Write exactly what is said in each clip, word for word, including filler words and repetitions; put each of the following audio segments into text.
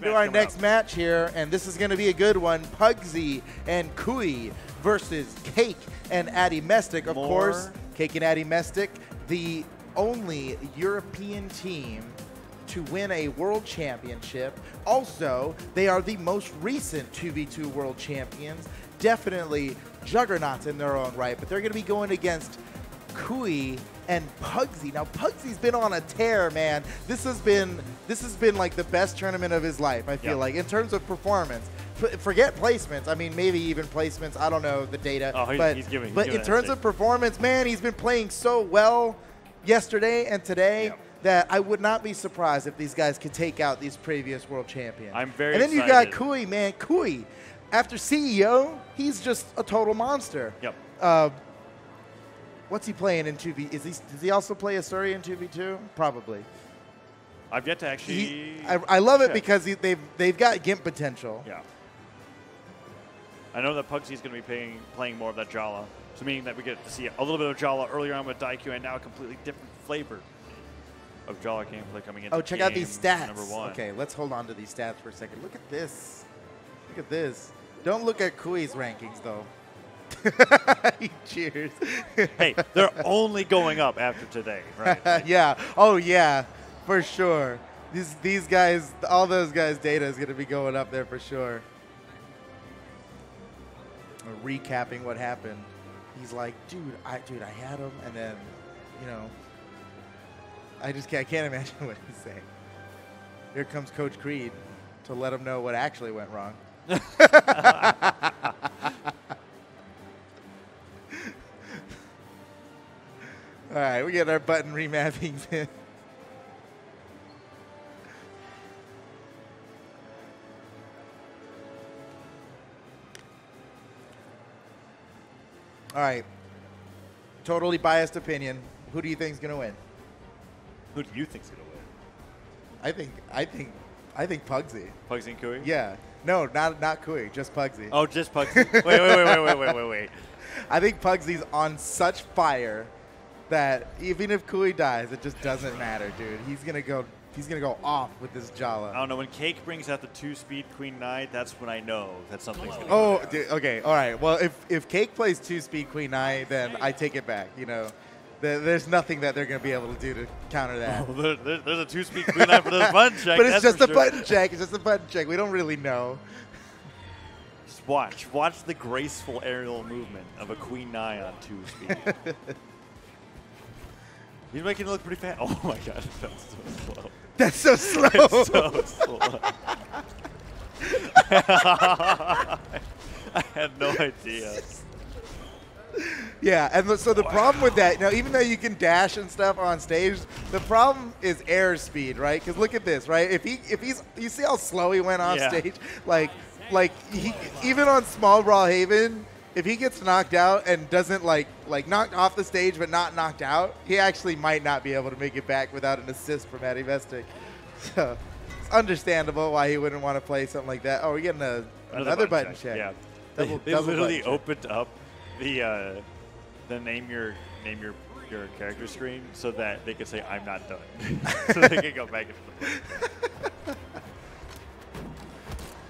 next on match. On to our next up. match here, and this is going to be a good one. Pugsy and Khui versus Cake and Addymestic. Of More. course, Cake and Addymestic, the only European team to win a world championship. Also, they are the most recent two v two world champions. Definitely juggernauts in their own right, but they're going to be going against Khui and Pugsy. Now, Pugsy's been on a tear, man. This has been this has been like the best tournament of his life, I feel yep. like, in terms of performance. F forget placements. I mean, maybe even placements. I don't know the data. Oh, he's, but, he's giving, he's but giving in terms of performance, man, he's been playing so well yesterday and today. Yep. That I would not be surprised if these guys could take out these previous world champions. I'm very excited. And then excited. you got Khui, man. Khui, after C E O, he's just a total monster. Yep. Uh, what's he playing in two v? Is he, does he also play Asuri in two v two? Probably. I've yet to actually... He, I, I love check. it because he, they've, they've got GIMP potential. Yeah. I know that Pugsy's going to be playing, playing more of that Jhala. So meaning that we get to see a little bit of Jhala earlier on with Daikyu and now a completely different flavor of Jhala gameplay coming in. Oh, check out these stats. Number one. Okay, let's hold on to these stats for a second. Look at this. Look at this. Don't look at Khui's rankings, though. He cheers. Hey, they're only going up after today, right? Yeah. Oh, yeah, for sure. These, these guys, all those guys' data is going to be going up there for sure. We're recapping what happened. He's like, dude, I, dude, I had him, and then, you know, I just can't, I can't imagine what he's saying. Here comes Coach Creed to let him know what actually went wrong. All right, we get our button remappings in. All right, totally biased opinion. Who do you think is going to win? Who do you think's gonna win? I think I think I think Pugsy. Pugsy and Khui? Yeah. No, not not Khui, just Pugsy. Oh, just Pugsy. wait, wait, wait, wait, wait, wait, wait, wait. I think Pugsy's on such fire that even if Khui dies, it just doesn't matter, dude. He's gonna go he's gonna go off with this Jhala. I don't know, when Cake brings out the two speed Queen Nine, that's when I know that something's gonna oh, go. Oh, dude, okay, all right. Well, if if Cake plays two speed Queen Nine, then I take it back, you know. There's nothing that they're going to be able to do to counter that. Oh, there, there, there's a two-speed Queen Nine for the button check. But it's just a sure. button check. It's just a button check. We don't really know. Just watch. Watch the graceful aerial movement of a Queen Nine on two-speed. He's making it look pretty fast. Oh, my gosh. That's so slow. That's so slow. It's so slow. I had no idea. Yeah, and so the wow. problem with that, now even though you can dash and stuff on stage, the problem is airspeed, right? Because look at this, right? If he, if he's, you see how slow he went off yeah. stage, like, like he, even on Small Brawl Haven, if he gets knocked out and doesn't like, like knocked off the stage but not knocked out, he actually might not be able to make it back without an assist from Addymestic. So it's understandable why he wouldn't want to play something like that. Oh, we're getting a, another, another button, button check. check. Yeah, double, they, they double literally opened up the. Uh, The name your name your your character screen so that they could say I'm not done, so they can go back into the.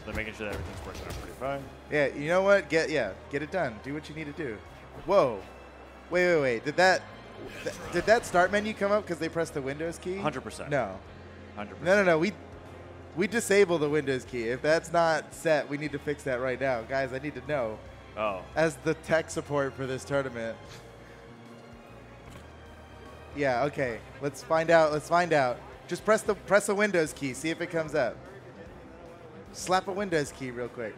They're making sure that everything's working out pretty fine. Yeah, you know what? Get yeah, get it done. Do what you need to do. Whoa, wait, wait, wait. Did that th did that start menu come up because they pressed the Windows key? one hundred percent. No. one hundred percent. No, no, no. We we disable the Windows key. If that's not set, we need to fix that right now, guys. I need to know. Oh. As the tech support for this tournament. Yeah, okay. Let's find out. Let's find out. Just press the press a Windows key. See if it comes up. Slap a Windows key real quick.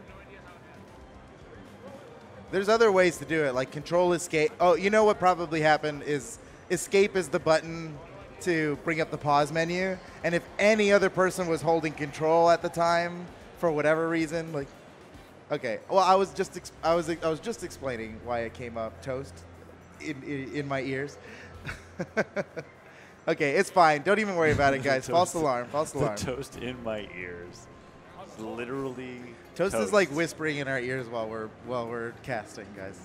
There's other ways to do it, like Control Escape. Oh, you know what probably happened is Escape is the button to bring up the pause menu, and if any other person was holding Control at the time for whatever reason, like. Okay. Well, I was just exp I was I was just explaining why it came up toast in in, in my ears. Okay, it's fine. Don't even worry about it, guys. False alarm. False alarm. The toast in my ears. Literally. Toast, toast is like whispering in our ears while we're while we're casting, guys.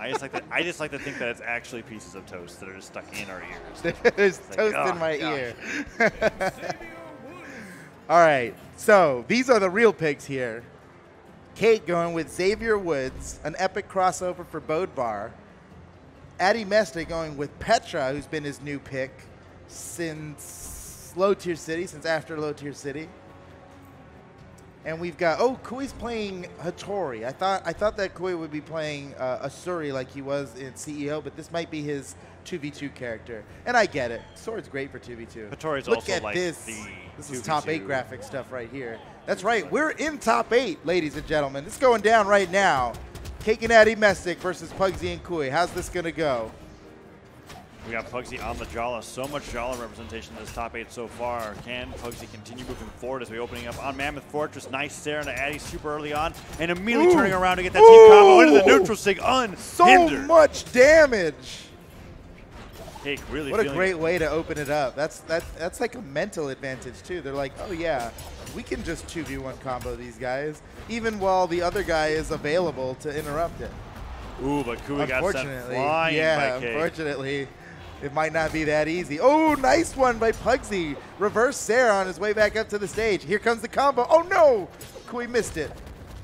I just like that. I just like to think that it's actually pieces of toast that are just stuck in our ears. There's it's toast like, oh, in my gosh. ear. All right, so these are the real picks here. Cake going with Xavier Woods, an epic crossover for Bode Bar. Addymestic going with Petra, who's been his new pick since Low Tier City, since after Low Tier City. And we've got, oh, Khui's playing Hattori. I thought I thought that Khui would be playing uh, Asuri like he was in C E O, but this might be his two v two character. And I get it. Sword's great for two v two. Hattori's Look also at like this. The this is top eight graphic stuff right here. That's right. We're in top eight, ladies and gentlemen. This is going down right now. Cake and Addymestic versus Pugsy and Khui. How's this going to go? We got Pugsy on the Jhala. So much Jhala representation in this top eight so far. Can Pugsy continue moving forward as we opening up on Mammoth Fortress? Nice stare into Addy super early on and immediately Ooh. turning around to get that Ooh. team combo into the neutral sig unhindered. So much damage. Cake really what a great it. way to open it up. That's, that's, that's like a mental advantage too. They're like, oh yeah, we can just two v one combo these guys, even while the other guy is available to interrupt it. Ooh, but Khui got sent flying yeah, by Cake. Unfortunately. It might not be that easy. Oh, nice one by Pugsy. Reverse Sarah on his way back up to the stage. Here comes the combo. Oh, no. Khui missed it.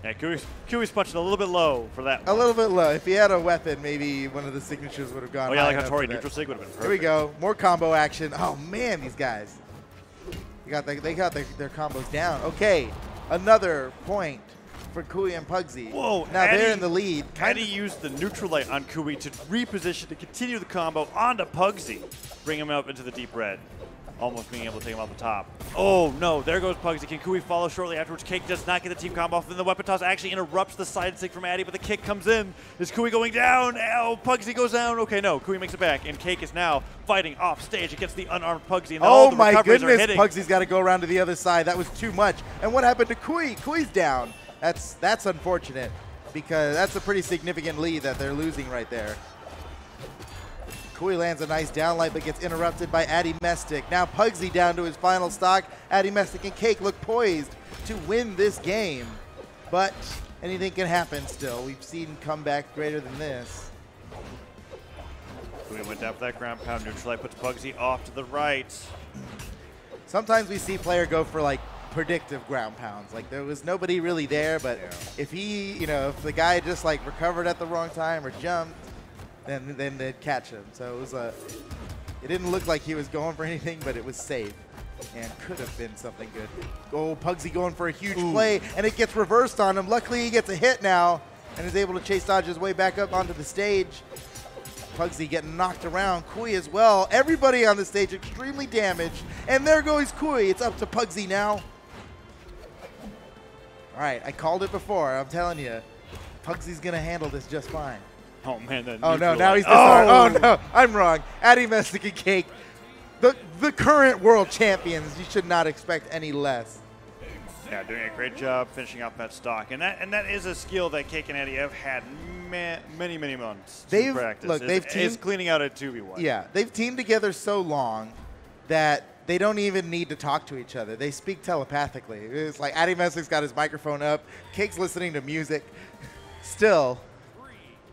Yeah, Khui's, Khui's punching a little bit low for that one. A little bit low. If he had a weapon, maybe one of the signatures would have gone. Oh, yeah, like a Hattori neutral sig would have been perfect. Here we go. More combo action. Oh, man, these guys. They got, the, they got the, their combos down. Okay, another point for Khui and Pugsy. Whoa, now Addy, they're in the lead. Addy used the neutral light on Khui to reposition to continue the combo onto Pugsy. Bring him up into the deep red. Almost being able to take him off the top. Oh no, there goes Pugsy. Can Khui follow shortly afterwards? Cake does not get the team combo off. Then the weapon toss actually interrupts the side stick from Addy, but the kick comes in. Is Khui going down? Oh, Pugsy goes down. Okay, no, Khui makes it back. And Cake is now fighting off stage against the unarmed Pugsy. And oh all the my recoveries goodness, are hitting. Pugsy's got to go around to the other side. That was too much. And what happened to Khui? Khui's down. That's that's unfortunate, because that's a pretty significant lead that they're losing right there. Khui lands a nice downlight, but gets interrupted by Addymestic. Now Pugsy down to his final stock. Addymestic and Cake look poised to win this game, but anything can happen still. We've seen comeback greater than this. Khui went down for that ground pound. Neutral light puts Pugsy off to the right. Sometimes we see player go for like predictive ground pounds. Like there was nobody really there, but yeah. if he, you know, if the guy just like recovered at the wrong time or jumped, then then they'd catch him. So it was a, it didn't look like he was going for anything, but it was safe and could have been something good. Oh, Pugsy going for a huge Ooh. play, and it gets reversed on him. Luckily he gets a hit now and is able to chase dodge his way back up onto the stage. Pugsy getting knocked around, Khui as well. Everybody on the stage extremely damaged, and there goes Khui. It's up to Pugsy now. All right, I called it before. I'm telling you, Pugsy's going to handle this just fine. Oh, man. That oh, no, now he's disarmed. Oh. oh, no, I'm wrong. Addymestic and Cake, the, the current world champions. You should not expect any less. Yeah, doing a great job finishing off that stock. And that and that is a skill that Cake and Addy have had ma many, many months they've, to practice. Look, they've teamed, is cleaning out a two v one. Yeah, they've teamed together so long that they don't even need to talk to each other. They speak telepathically. It's like Addymestic's got his microphone up. Cake's listening to music. Still, Three,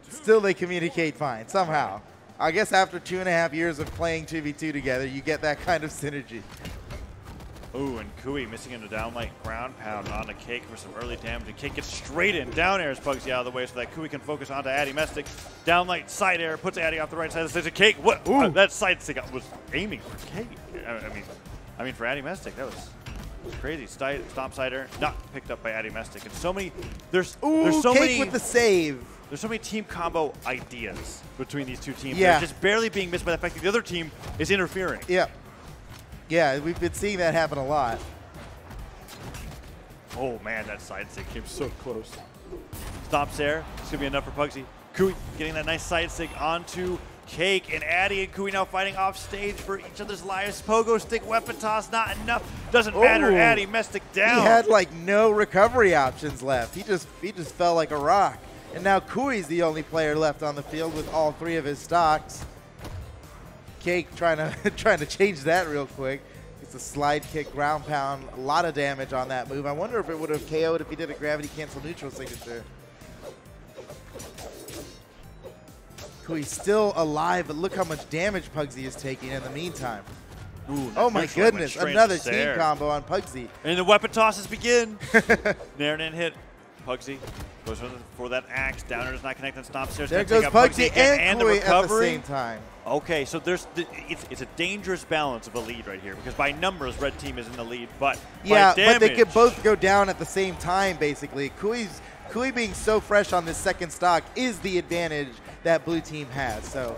two, still they communicate fine somehow. I guess after two and a half years of playing two v two together, you get that kind of synergy. Ooh, and Khui missing into downlight ground pound onto Cake for some early damage. And Cake gets straight in. Down airs Pugsy out of the way so that Khui can focus onto Addymestic. Downlight side air puts Addy off the right side of the stage. Cake, what? Ooh. Uh, that side stick was aiming for Cake. I mean, I mean for Addymestic, that was crazy. Side, stomp side air not picked up by Addymestic. And so many, there's, Ooh, there's so Cake many. With the save. There's so many team combo ideas between these two teams. Yeah. They're just barely being missed by the fact that the other team is interfering. Yeah. Yeah, we've been seeing that happen a lot. Oh man, that side stick came so close. Stomps there. It's gonna be enough for Pugsy. Khui getting that nice side stick onto Cake, and Addy and Khui now fighting off stage for each other's lives. Pogo stick, weapon toss, not enough. Doesn't Ooh. matter. Addymestic down. He had like no recovery options left. He just he just fell like a rock. And now Khui's the only player left on the field with all three of his stocks. Cake trying to trying to change that real quick. It's a slide kick, ground pound, a lot of damage on that move. I wonder if it would have K O'd if he did a gravity cancel neutral signature. Khui's still alive, but look how much damage Pugsy is taking in the meantime. Ooh, oh my goodness, another team combo on Pugsy. And the weapon tosses begin. Nairnan hit Pugsy. Goes for that axe. Downer does not connect on stomp stairs. There goes Pugsy, Pugsy again, and, and the recovery. At the same time. Okay, so there's the, it's, it's a dangerous balance of a lead right here, because by numbers, red team is in the lead, but yeah, by damage, but they could both go down at the same time, basically. Khui's, Khui being so fresh on this second stock is the advantage that blue team has. So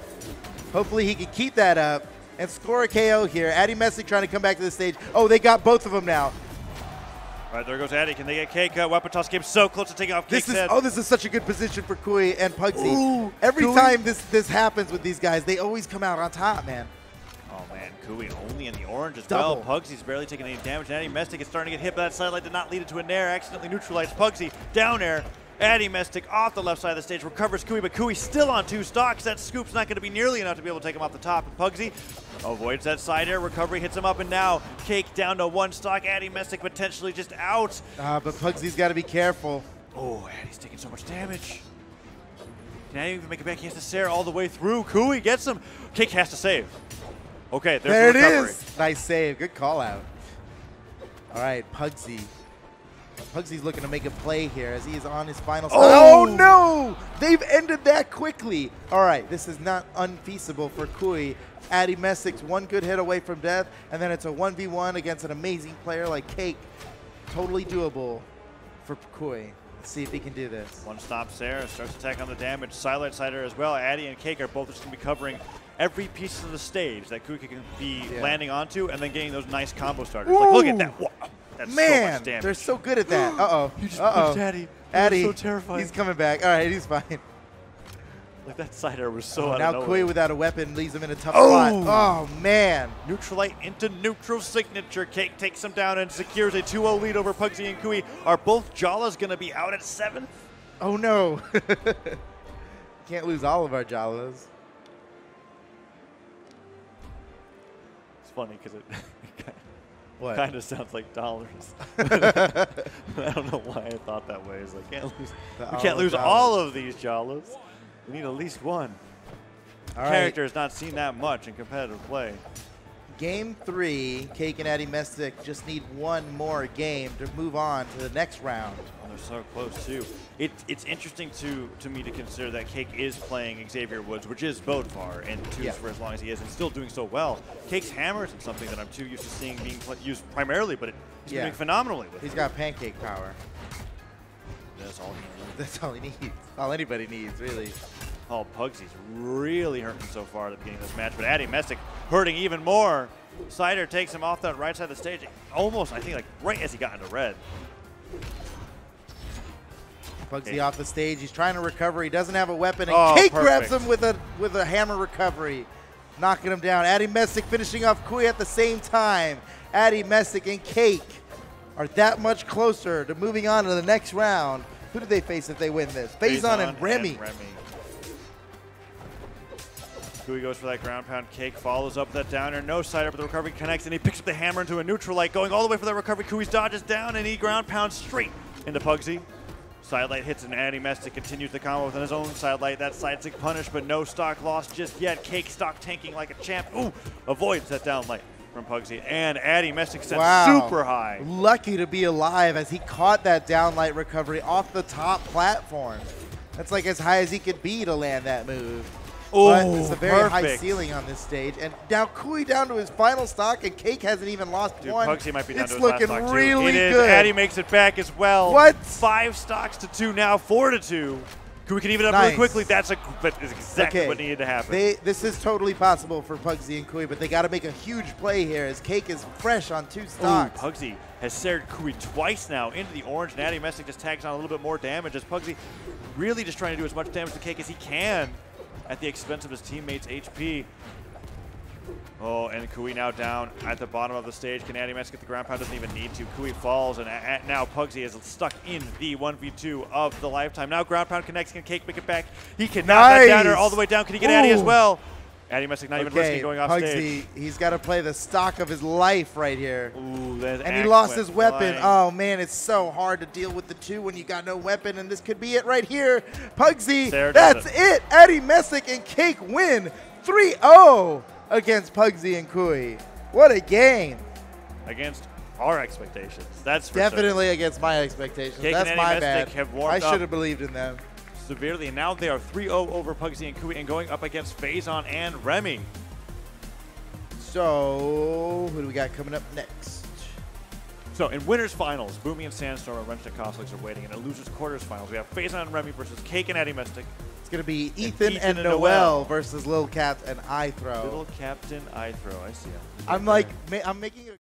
hopefully he can keep that up and score a K O here. Addymestic trying to come back to the stage. Oh, they got both of them now. All right, there goes Addy. Can they get Cake? Uh, weapon toss game so close to taking off Cake's head. Oh, this is such a good position for Khui and Pugsy. Ooh, Every Khui. time this, this happens with these guys, they always come out on top, man. Oh, man, Khui only in the orange as Double. well. Pugsy's barely taking any damage. And Addymestic is starting to get hit, but that sidelight did not lead it to an air. Accidentally neutralized Pugsy. Down air. Addymestic off the left side of the stage recovers Khui, but Khui's still on two stocks. That scoop's not going to be nearly enough to be able to take him off the top. And Pugsy avoids that side air. Recovery hits him up, and now Cake down to one stock. Addymestic potentially just out. Ah, uh, but Pugsy's got to be careful. Oh, Addy's taking so much damage. Can Addy even make it back? He has to Sarah all the way through. Khui gets him. Cake has to save. Okay, there's the recovery. There it is. Nice save. Good call out. All right, Pugsy. Pugsy's looking to make a play here as he is on his final stop. Oh, oh no! They've ended that quickly. All right, this is not unfeasible for Khui. Addymestic's one good hit away from death, and then it's a one v one against an amazing player like Cake. Totally doable for Khui. Let's see if he can do this. One stop Sarah, starts attack on the damage. Silent Sider as well. Addy and Cake are both just going to be covering every piece of the stage that Khui can be yeah. landing onto and then getting those nice combo starters. Whoa. Like, look at that. Whoa. That's Man, so they're so good at that. Uh-oh. You just Uh-oh. pushed Addy. Addy, so terrifying. He's coming back. All right, he's fine. Like that side air was so oh, out now of nowhere. Now Khui without a weapon leaves him in a tough oh. spot. Oh, man. Neutralite into neutral signature. Cake takes him down and secures a two oh lead over Pugsy and Khui. Are both Jhalas going to be out at seventh? Oh, no. Can't lose all of our Jhalas. It's funny because it... What? Kind of sounds like dollars. I don't know why I thought that way. It's like, can't lose, we can't lose dollars. all of these Jhalas. We need at least one. All Character right. has not seen that much in competitive play. Game three, Cake and Addymestic just need one more game to move on to the next round. Oh, they're so close, too. It, it's interesting to, to me to consider that Cake is playing Xavier Woods, which is Bodvar, and twos yeah. for as long as he is, and still doing so well. Cake's hammers is something that I'm too used to seeing being used primarily, but he's yeah. doing phenomenally with He's it. got pancake power. That's all he needs. That's all he needs. All anybody needs, really. Oh, Pugsy's really hurting so far at the beginning of this match, but Addymestic hurting even more. Sider takes him off that right side of the stage, almost, I think, like right as he got into red. Pugsy hey. off the stage. He's trying to recover. He doesn't have a weapon, and oh, Cake perfect. grabs him with a with a hammer recovery, knocking him down. Addymestic finishing off Khui at the same time. Addymestic and Cake are that much closer to moving on to the next round. Who do they face if they win this? Faison and Remy. And Remy. Khui goes for that ground pound. Cake follows up that downer. No side up, but the recovery connects, and he picks up the hammer into a neutralite, going all the way for that recovery. Khui's dodges down, and he ground pounds straight into Pugsy. Sidelight hits an Addymestic, continues the combo within his own sidelight. That side sick punish, but no stock lost just yet. Cake stock tanking like a champ. Ooh, avoids that down light from Pugsy. And Addymestic sent wow. super high. Lucky to be alive as he caught that down light recovery off the top platform. That's like as high as he could be to land that move. Oh, but it's a very perfect. high ceiling on this stage. And now Khui down to his final stock, and Cake hasn't even lost Dude, one. Pugsy might be down it's to his looking last stock really too. It good. Is. Addy makes it back as well. What? Five stocks to two now, four to two. Khui can even up nice. really quickly. That's a, but exactly okay. what needed to happen. They, this is totally possible for Pugsy and Khui, but they got to make a huge play here as Cake is fresh on two stocks. Ooh, Pugsy has sared Khui twice now into the orange, and Addymestic just tags on a little bit more damage as Pugsy really just trying to do as much damage to Cake as he can at the expense of his teammates' H P. Oh, and Khui now down at the bottom of the stage. Can Addymestic get the ground pound? Doesn't even need to. Khui falls, and at now Pugsy is stuck in the one v two of the lifetime. Now ground pound connects. Can Cake make it back? He can knock that downer all the way down. Can he get Ooh. Addy as well? Addymestic not okay, even risking going off Pugsy, stage. He's got to play the stock of his life right here. Ooh, and he lost his weapon. Flying. Oh, man, it's so hard to deal with the two when you got no weapon, and this could be it right here. Pugsy, Sarah that's it. it. Addymestic and Cake win three oh against Pugsy and Khui. What a game. Against our expectations. That's for Definitely certain. against my expectations. Cake That's and my bad. Have I should have believed in them. Severely, and now they are three oh over Pugsy and Khui and going up against Faison and Remy. So, who do we got coming up next? So, in winners finals, Boomy and Sandstorm and Runch Coslicks are waiting. And in losers quarters finals, we have Faison and Remy versus Cake and Addymestic. It's going to be Ethan and, Ethan and, and Noel, Noel versus Little Captain and I Throw. Little Captain I Throw, I see him. I'm like, ma I'm making a